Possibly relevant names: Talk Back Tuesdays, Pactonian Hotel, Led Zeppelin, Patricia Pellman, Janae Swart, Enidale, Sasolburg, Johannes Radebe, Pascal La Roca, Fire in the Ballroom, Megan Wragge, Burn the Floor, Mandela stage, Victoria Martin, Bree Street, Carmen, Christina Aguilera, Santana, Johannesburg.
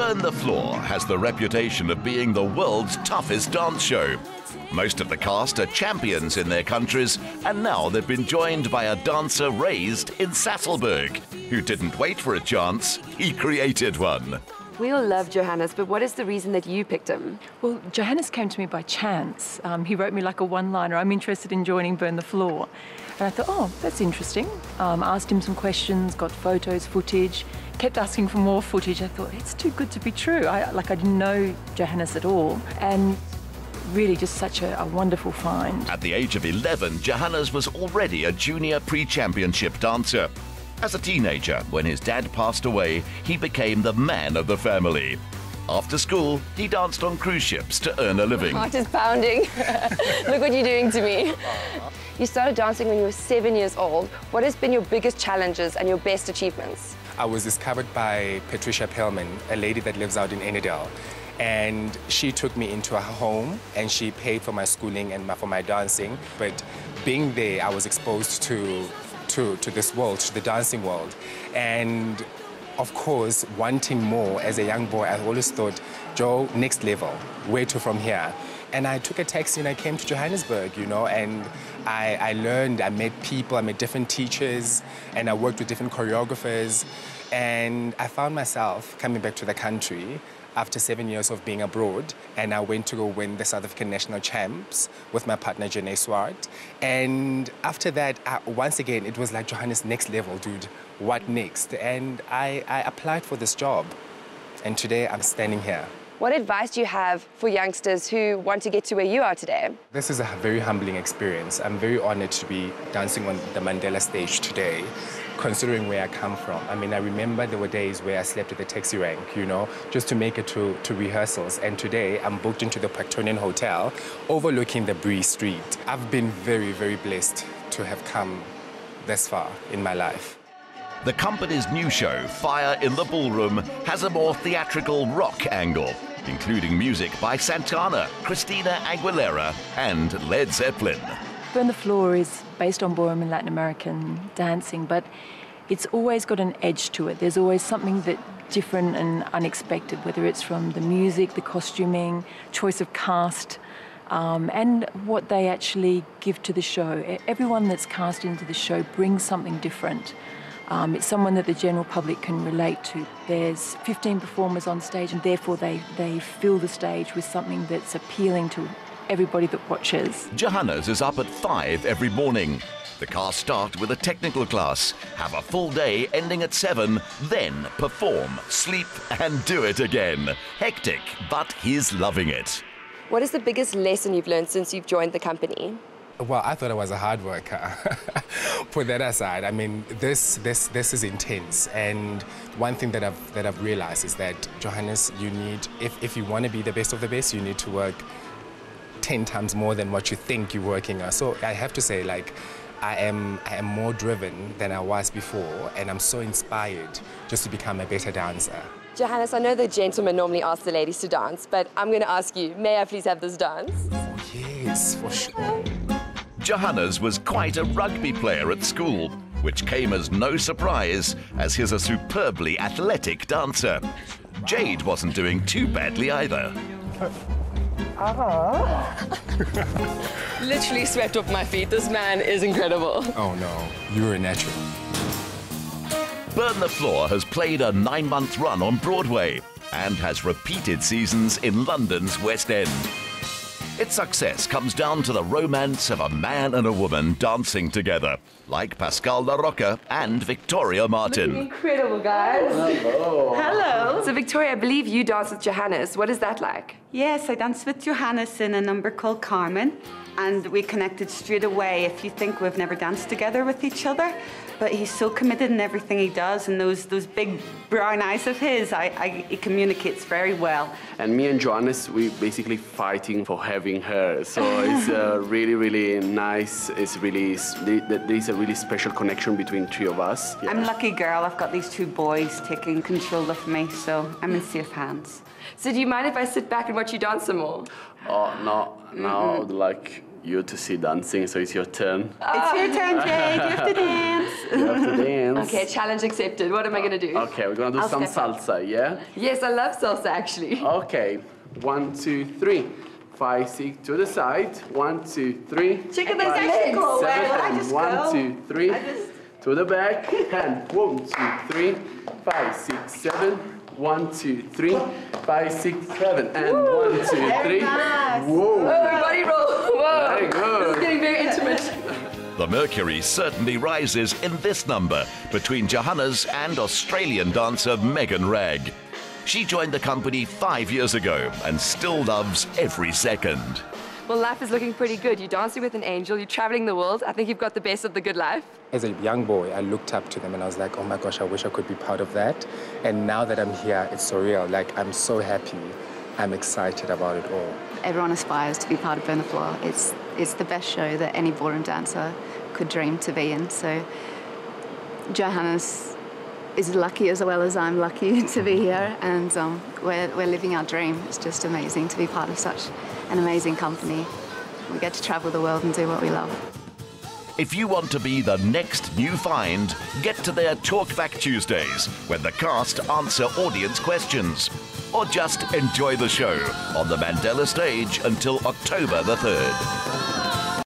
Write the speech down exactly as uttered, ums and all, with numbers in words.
Burn the Floor has the reputation of being the world's toughest dance show. Most of the cast are champions in their countries, and now they've been joined by a dancer raised in Sasolburg, who didn't wait for a chance, he created one. We all love Johannes, but what is the reason that you picked him? Well, Johannes came to me by chance. Um, he wrote me like a one-liner, I'm interested in joining Burn the Floor. And I thought, oh, that's interesting. Um, asked him some questions, got photos, footage, kept asking for more footage. I thought, it's too good to be true. I, like, I didn't know Johannes at all. And really just such a, a wonderful find. At the age of eleven, Johannes was already a junior pre-championship dancer. As a teenager, when his dad passed away, he became the man of the family. After school, he danced on cruise ships to earn a living. My heart is pounding. Look what you're doing to me. You started dancing when you were seven years old. What has been your biggest challenges and your best achievements? I was discovered by Patricia Pellman, a lady that lives out in Enidale. And she took me into her home and she paid for my schooling and my, for my dancing. But being there, I was exposed to To, to this world, to the dancing world. And of course, wanting more as a young boy, I always thought, Joe, next level, where to from here? And I took a taxi and I came to Johannesburg, you know, and I, I learned, I met people, I met different teachers, and I worked with different choreographers. And I found myself coming back to the country after seven years of being abroad, and I went to go win the South African National Champs with my partner Janae Swart. And after that, I, once again, it was like, Johannes, next level, dude. What next? And I, I applied for this job, and today I'm standing here. What advice do you have for youngsters who want to get to where you are today? This is a very humbling experience. I'm very honored to be dancing on the Mandela stage today, considering where I come from. I mean, I remember there were days where I slept at the taxi rank, you know, just to make it to, to rehearsals. And today, I'm booked into the Pactonian Hotel, overlooking the Bree Street. I've been very, very blessed to have come this far in my life. The company's new show, Fire in the Ballroom, has a more theatrical rock angle, including music by Santana, Christina Aguilera, and Led Zeppelin. Burn the Floor is based on ballroom and Latin American dancing, but it's always got an edge to it. There's always something that different and unexpected, whether it's from the music, the costuming, choice of cast, um, and what they actually give to the show. Everyone that's cast into the show brings something different. Um, it's someone that the general public can relate to. There's fifteen performers on stage, and therefore they, they fill the stage with something that's appealing to everybody that watches. Johannes is up at five every morning. The cast start with a technical class, have a full day ending at seven, then perform, sleep and do it again. Hectic, but he's loving it. What is the biggest lesson you've learned since you've joined the company? Well, I thought I was a hard worker. Put that aside, I mean, this this this is intense. And one thing that I've that I've realized is that, Johannes, you need, if if you want to be the best of the best, you need to work ten times more than what you think you're working on. So I have to say, like, I am I am more driven than I was before, and I'm so inspired just to become a better dancer. Johannes, I know the gentlemen normally ask the ladies to dance, but I'm going to ask you, may I please have this dance? Yes, for sure. Johannes was quite a rugby player at school, which came as no surprise, as he's a superbly athletic dancer. Jade wasn't doing too badly either. Uh-huh. Literally swept off my feet. This man is incredible. Oh, no. You're a natural. Burn the Floor has played a nine-month run on Broadway and has repeated seasons in London's West End. Its success comes down to the romance of a man and a woman dancing together, like Pascal La Roca and Victoria Martin. Looking incredible, guys. Hello. Hello. So, Victoria, I believe you dance with Johannes. What is that like? Yes, I danced with Johannes in a number called Carmen, and we connected straight away. If you think we've never danced together with each other, but he's so committed in everything he does, and those those big brown eyes of his, I, I, he communicates very well. And me and Johannes, we're basically fighting for having her, so it's uh, really, really nice. It's really, there's a really special connection between the three of us. Yeah. I'm lucky girl, I've got these two boys taking control of me, so I'm in safe hands. So do you mind if I sit back and watch you dance some more? Oh, no, no, mm-hmm. like... you to see dancing, so it's your turn. Oh. It's your turn, Jade. You have to dance. You have to dance. Okay, challenge accepted. What am I going to do? Okay, we're going to do I'll some salsa, yeah? Yes, I love salsa, actually. Okay, one, two, three. Five, six, to the side. One, two, three. Chicken legs. Cool. I just one, go. two, three. I just... To the back. And one, two, three. Five, six, seven. One, two, three. Five, six, seven. And Woo. one, two, three. Nice. Whoa. Everybody roll. Whoa. Very good. This is getting very intimate. The mercury certainly rises in this number between Johannes and Australian dancer Megan Wragge. She joined the company five years ago and still loves every second. Well, life is looking pretty good. You're dancing with an angel, you're traveling the world. I think you've got the best of the good life. As a young boy, I looked up to them and I was like, oh my gosh, I wish I could be part of that. And now that I'm here, it's surreal. Like, I'm so happy. I'm excited about it all. Everyone aspires to be part of Burn the Floor. It's, it's the best show that any ballroom dancer could dream to be in. So, Johannes is lucky as well as I'm lucky to be here, and um, we're, we're living our dream. It's just amazing to be part of such an amazing company. We get to travel the world and do what we love. If you want to be the next new find, get to their Talk Back Tuesdays, when the cast answer audience questions, or just enjoy the show on the Mandela stage until October the third.